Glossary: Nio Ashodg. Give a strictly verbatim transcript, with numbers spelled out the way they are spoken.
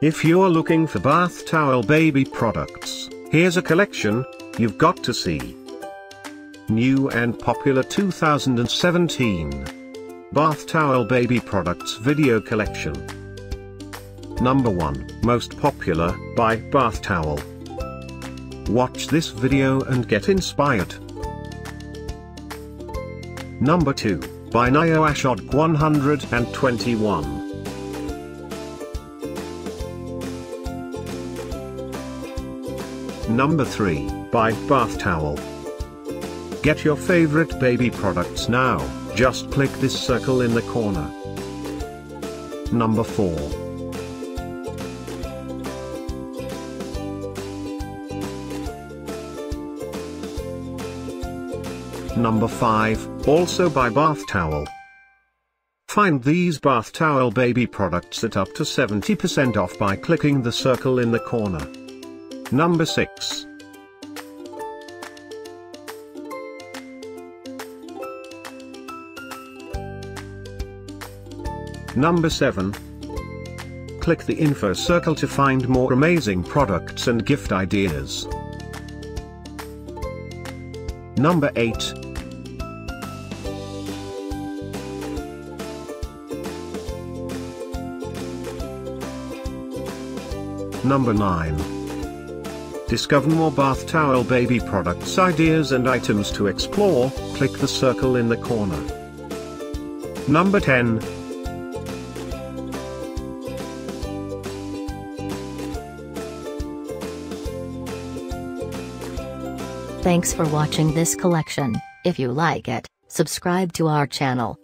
If you're looking for bath towel baby products, here's a collection you've got to see. New and popular two thousand seventeen bath towel baby products video collection. Number one, most popular, by bath towel. Watch this video and get inspired. Number two, by Nio Ashodg one hundred twenty-one. Number three, by bath towel. Get your favorite baby products now, just click this circle in the corner. Number four. Number five, also by bath towel. Find these bath towel baby products at up to seventy percent off by clicking the circle in the corner. Number six. Number seven. Click the info circle to find more amazing products and gift ideas. Number eight. Number nine. Discover more bath towel baby products ideas and items to explore, click the circle in the corner. Number ten. Thanks for watching this collection. If you like it, subscribe to our channel.